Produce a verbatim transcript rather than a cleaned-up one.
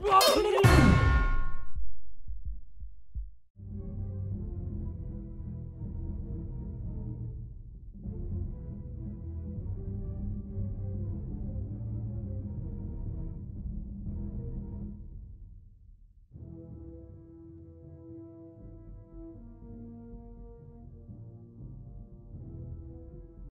Whoa!